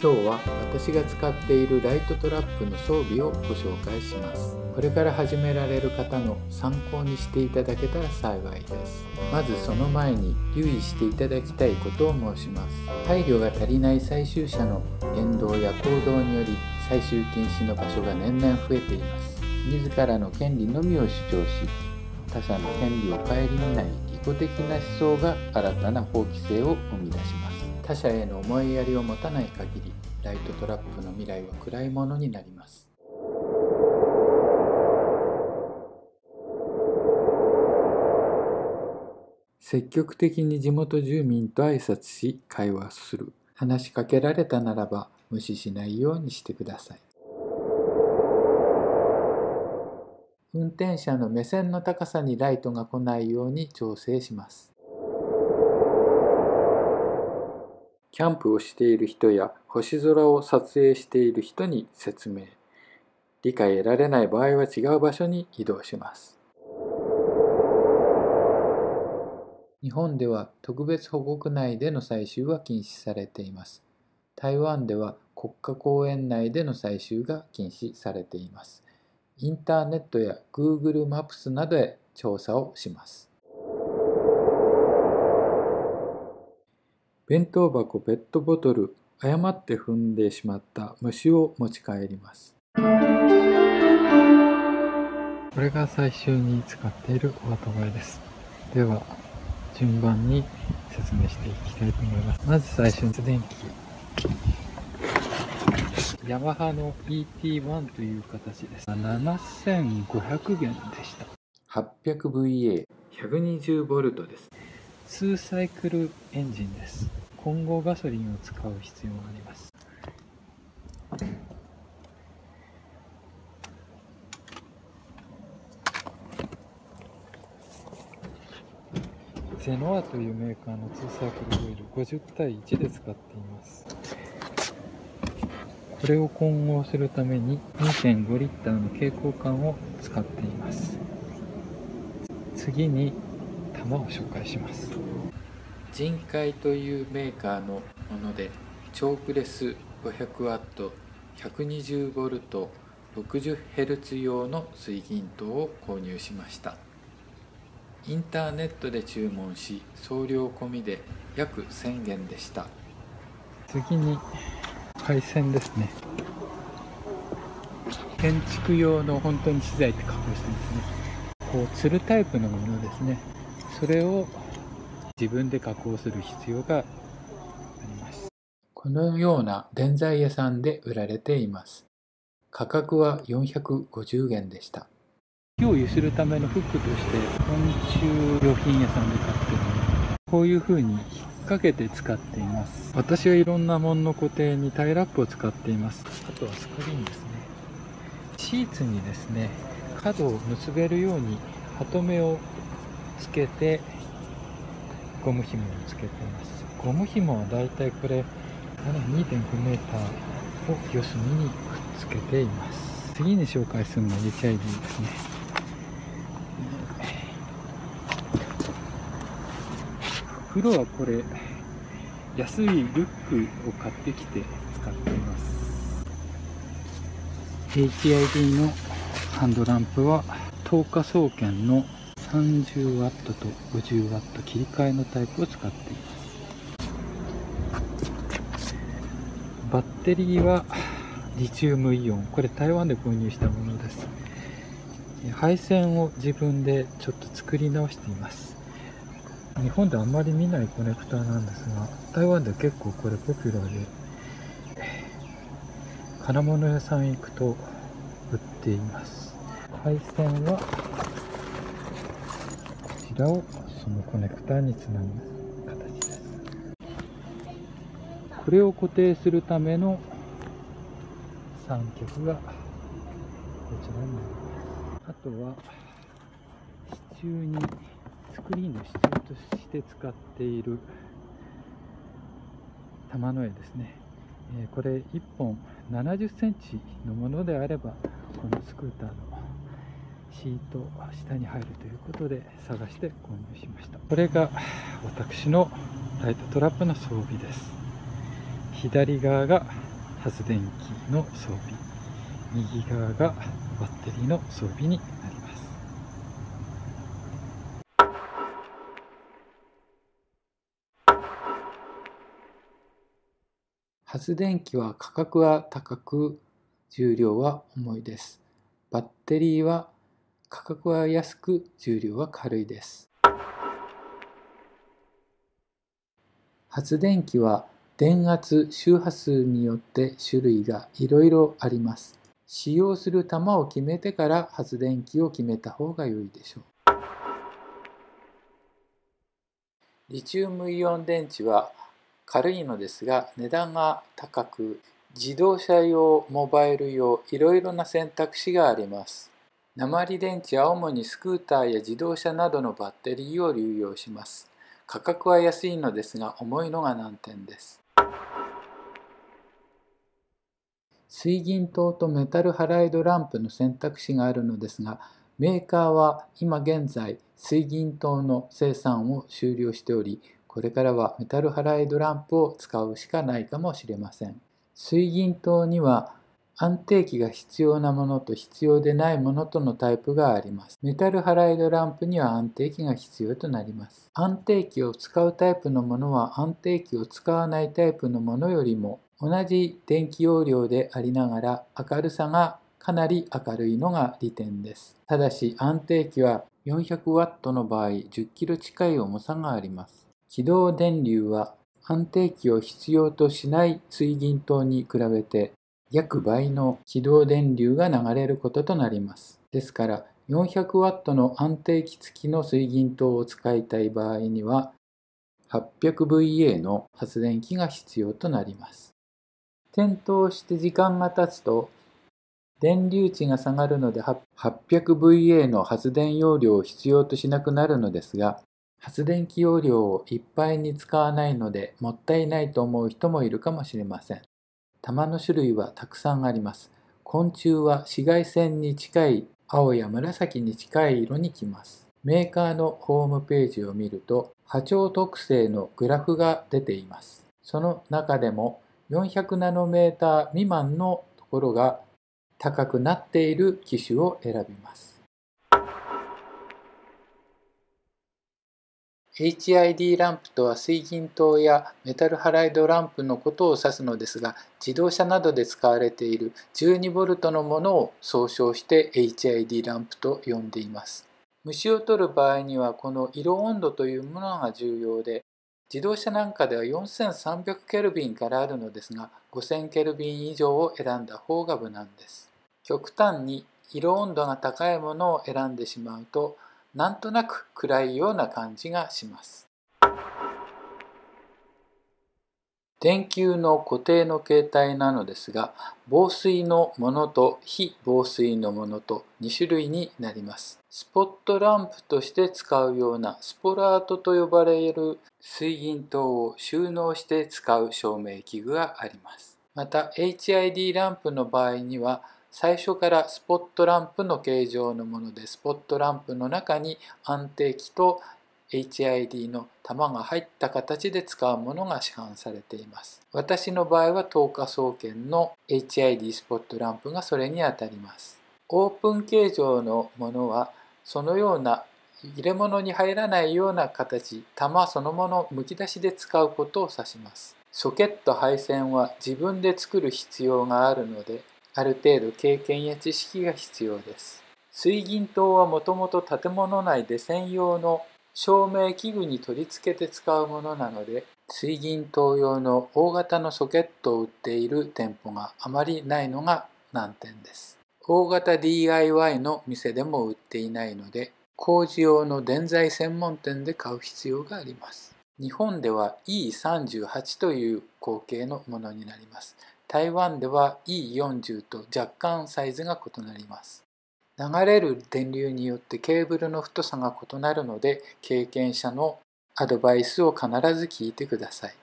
今日は私が使っているライトトラップの装備をご紹介します。これから始められる方の参考にしていただけたら幸いです。まずその前に留意していただきたいことを申します。配慮が足りない採集者の言動や行動により採集禁止の場所が年々増えています。自らの権利のみを主張し、他者の権利を顧みない利己的な思想が新たな法規制を生み出します。他者への思いやりを持たない限り、ライトトラップの未来は暗いものになります。積極的に地元住民と挨拶し、会話する。話しかけられたならば無視しないようにしてください。運転者の目線の高さにライトが来ないように調整します。キャンプをしている人や星空を撮影している人に説明。理解得られない場合は違う場所に移動します。日本では特別保護区内での採集は禁止されています。台湾では国家公園内での採集が禁止されています。インターネットや Google マップスなどへ調査をします。弁当箱、ペットボトル、誤って踏んでしまった虫を持ち帰ります。これが最終に使っている小型小屋です。では、順番に説明していきたいと思います。まず最初に発電機。ヤマハの ET1 という形です。7500元でした。800VA、120V です。2サイクルエンジンです。混合ガソリンを使う必要があります。ゼノアというメーカーの2サイクルオイル50対1で使っています。これを混合するために 2.5 リッターの携行缶を使っています。次に玉を紹介します。人海というメーカーのもので、チョークレス 500W、120V、60Hz 用の水銀灯を購入しました。インターネットで注文し、送料込みで約1000円でした。次に配線ですね。建築用の本当に資材って加工してますね。こう吊るタイプのものですね。それを自分で加工する必要があります。このような電材屋さんで売られています。価格は450円でした。用意するためのフックとして昆虫用品屋さんで買っています。こういう風にかけて使っています。私はいろんなものの固定にタイラップを使っています。あとはスクリーンですね。シーツにですね、角を結べるように歯止めをつけてゴム紐をつけています。ゴム紐はだいたいこれ 2.5m を四隅にくっつけています。次に紹介するのは HID ですね。袋はこれ安いリュックを買ってきて使っています。 HID のハンドランプは10日総研の 30W と 50W 切り替えのタイプを使っています。バッテリーはリチウムイオン、これ台湾で購入したものです。配線を自分でちょっと作り直しています。日本であんまり見ないコネクターなんですが、台湾で結構これポピュラーで、金物屋さん行くと売っています。配線はこちらをそのコネクターにつなぐ形です。これを固定するための三脚がこちらになります。あとは支柱にスクリーンの支柱として使っている玉の絵ですね。これ1本70センチのものであれば、このスクーターのシート下に入るということで探して購入しました。これが私のライトトラップの装備です。左側が発電機の装備、右側がバッテリーの装備になります。発電機は価格は高く、重量は重いです。バッテリーは価格は安く、重量は軽いです。発電機は電圧、周波数によって種類がいろいろあります。使用する玉を決めてから発電機を決めた方が良いでしょう。リチウムイオン電池は軽いのですが値段が高く、自動車用、モバイル用、いろいろな選択肢があります。鉛電池は主にスクーターや自動車などのバッテリーを流用します。価格は安いのですが重いのが難点です。水銀灯とメタルハライドランプの選択肢があるのですが、メーカーは今現在水銀灯の生産を終了しており、これからはメタルハライドランプを使うしかないかもしれません。水銀灯には安定器が必要なものと必要でないものとのタイプがあります。メタルハライドランプには安定器が必要となります。安定器を使うタイプのものは安定器を使わないタイプのものよりも同じ電気容量でありながら明るさがかなり明るいのが利点です。ただし安定器は 400W の場合 10kg 近い重さがあります。軌道電流は安定器を必要としない水銀灯に比べて約倍の軌道電流が流れることとなります。ですから、400W の安定器付きの水銀灯を使いたい場合には 800VA の発電機が必要となります。点灯して時間が経つと電流値が下がるので 800VA の発電容量を必要としなくなるのですが、発電機容量をいっぱいに使わないのでもったいないと思う人もいるかもしれません。玉の種類はたくさんあります。昆虫は紫外線に近い青や紫に近い色にきます。メーカーのホームページを見ると波長特性のグラフが出ています。その中でも400ナノメーター未満のところが高くなっている機種を選びます。HID ランプとは水銀灯やメタルハライドランプのことを指すのですが、自動車などで使われている 12V のものを総称して HID ランプと呼んでいます。虫を取る場合にはこの色温度というものが重要で、自動車なんかでは 4300K からあるのですが、5000K 以上を選んだ方が無難です。極端に色温度が高いものを選んでしまうと、なんとなく暗いような感じがします。電球の固定の形態なのですが、防水のものと非防水のものと2種類になります。スポットランプとして使うようなスポラートと呼ばれる水銀灯を収納して使う照明器具があります。また HID ランプの場合には、最初からスポットランプの形状のもので、スポットランプの中に安定器と HID の玉が入った形で使うものが市販されています。私の場合は東華総研の HID スポットランプがそれにあたります。オープン形状のものはそのような入れ物に入らないような形、玉そのものむき出しで使うことを指します。ソケット配線は自分で作る必要があるので、ある程度経験や知識が必要です。水銀灯はもともと建物内で専用の照明器具に取り付けて使うものなので、水銀灯用の大型のソケットを売っている店舗があまりないのが難点です。大型 DIY の店でも売っていないので、工事用の電材専門店で買う必要があります。日本では E38 という口径のものになります。台湾では E40 と若干サイズが異なります。流れる電流によってケーブルの太さが異なるので、経験者のアドバイスを必ず聞いてください。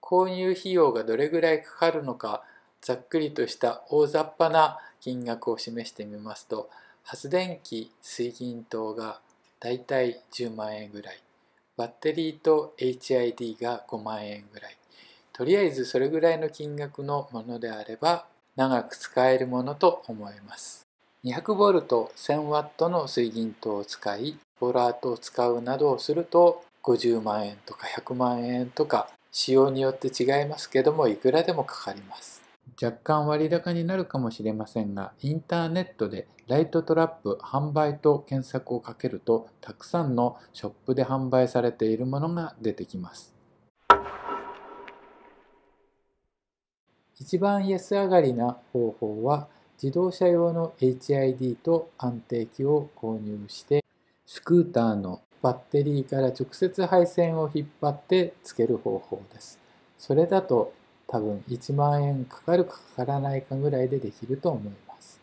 購入費用がどれぐらいかかるのか、ざっくりとした大雑把な金額を示してみますと、発電機、水銀灯がだいたい10万円ぐらい。バッテリーと HID が5万円ぐらい。とりあえずそれぐらいの金額のものであれば長く使えるものと思います。200V、1000W の水銀灯を使い、ボラートを使うなどをすると50万円とか100万円とか仕様によって違いますけども、いくらでもかかります。若干割高になるかもしれませんが、インターネットでライトトラップ販売と検索をかけると、たくさんのショップで販売されているものが出てきます。一番安上がりな方法は、自動車用の HID と安定器を購入して、スクーターのバッテリーから直接配線を引っ張ってつける方法です。それだと多分1万円かかるかかからないかぐらいでできると思います。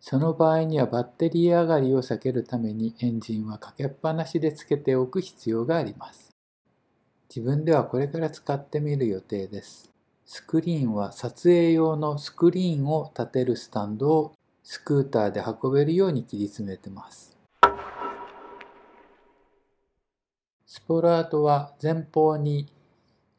その場合にはバッテリー上がりを避けるためにエンジンはかけっぱなしでつけておく必要があります。自分ではこれから使ってみる予定です。スクリーンは撮影用のスクリーンを立てるスタンドをスクーターで運べるように切り詰めてます。スポラートは前方に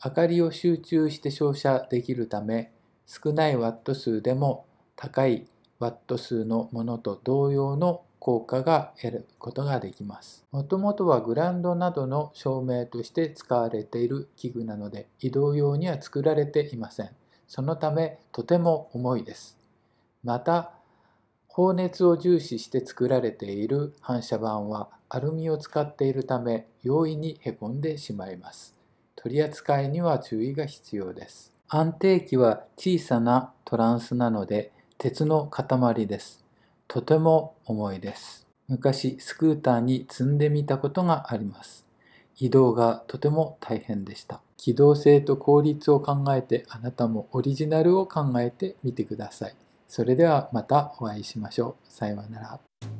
明かりを集中して照射できるため、少ないワット数でも高いワット数のものと同様の効果が得ることができます。もともとはグラウンドなどの照明として使われている器具なので、移動用には作られていません。そのためとても重いです。また、放熱を重視して作られている反射板はアルミを使っているため容易にへこんでしまいます。取り扱いには注意が必要です。安定器は小さなトランスなので鉄の塊です。とても重いです。昔スクーターに積んでみたことがあります。移動がとても大変でした。機動性と効率を考えて、あなたもオリジナルを考えてみてください。それではまたお会いしましょう。さようなら。